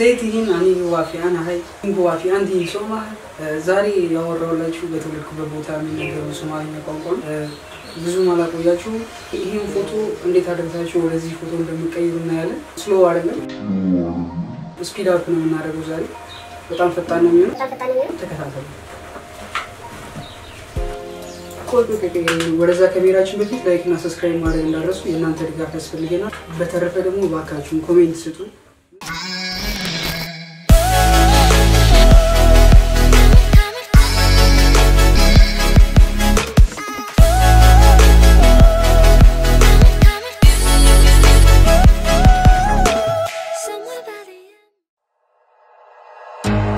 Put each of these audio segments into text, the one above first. سيتين أني جوافي أنا هاي جوافي عندي سوما زاري يا ورولة شو بتقول كببوتها من عند سوما هنا كونكون بزوم على كويا شو هي فوتو عندي ثالثة شو رزق فوتو عندنا كي يرونا على سلو عارمة سبيد أوت من نارا جوزاري بتام فتانة ميو تكاثر कोई क्योंकि बड़े जाके मेरा चुम्बे थी लाइक ना सब्सक्राइब मारे इन डालोस ये ना तेरी काफ़ी स्पेल के ना बेहतर रफ़े तो मुझे वाक़ा चुम्बे कमेंट से तो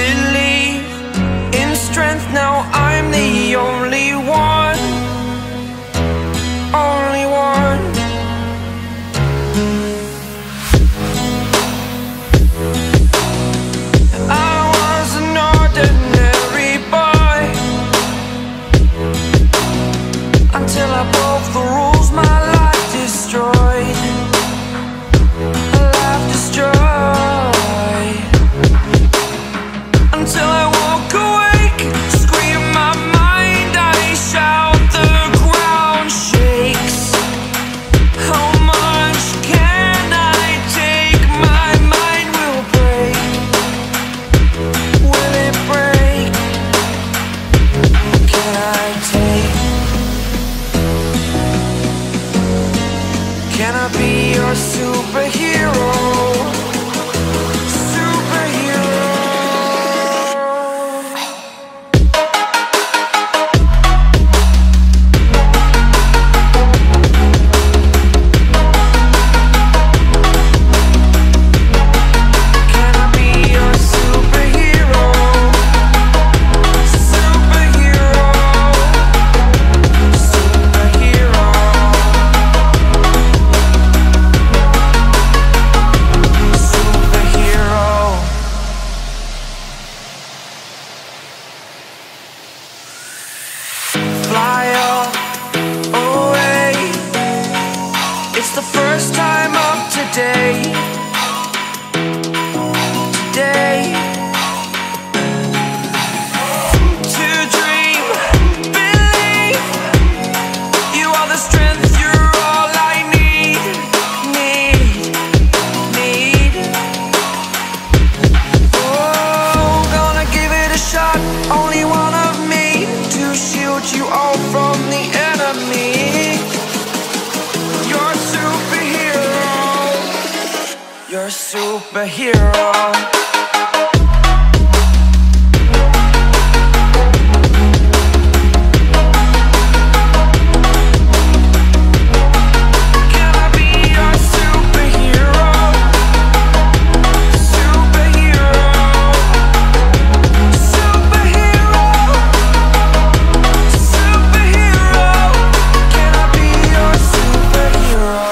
believe in strength, now I'm the only one. Only one. I was an ordinary boy until I broke the rules, my life destroyed. My life destroyed until I woke awake, scream my mind, I shout, the ground shakes. How much can I take? My mind will break. Will it break? Can I take? Can I be your superhero? Can I be your superhero? Superhero. Superhero. Fly away. It's the first time of today. Today. To dream, believe. You are the strength. You're all I need. Need. Oh, gonna give it a shot, only one of me, to shield you all from the enemy. You're a superhero. You're a superhero. Can I be your superhero? Superhero. Can I be your superhero?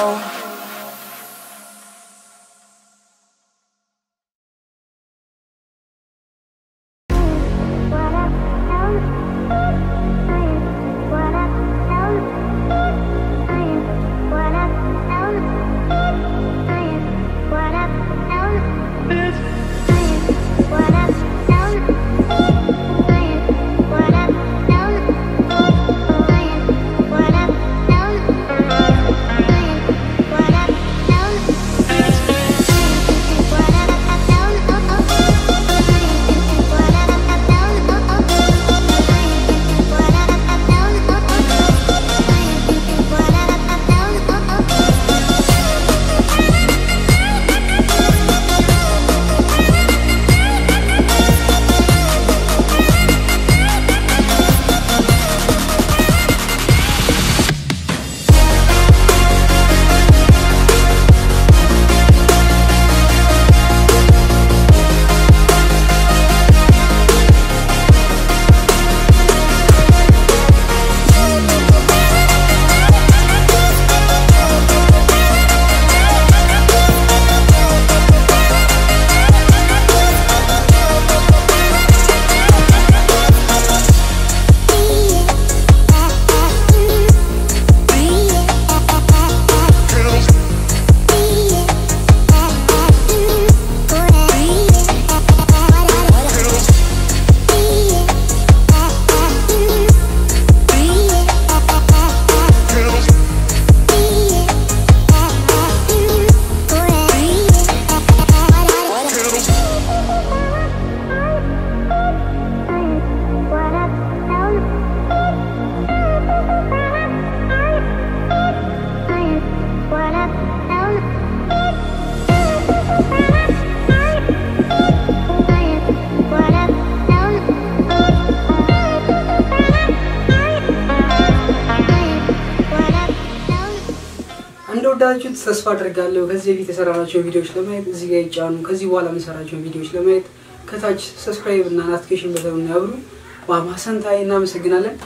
Kazajut Sasfatra Gallo, Kazi Saracho video Shlamet, Zigan, Kaziwalam Saracho video Shlamet, Katach, subscribe and notification bell on Nauru, Wamasantai Nam Signale.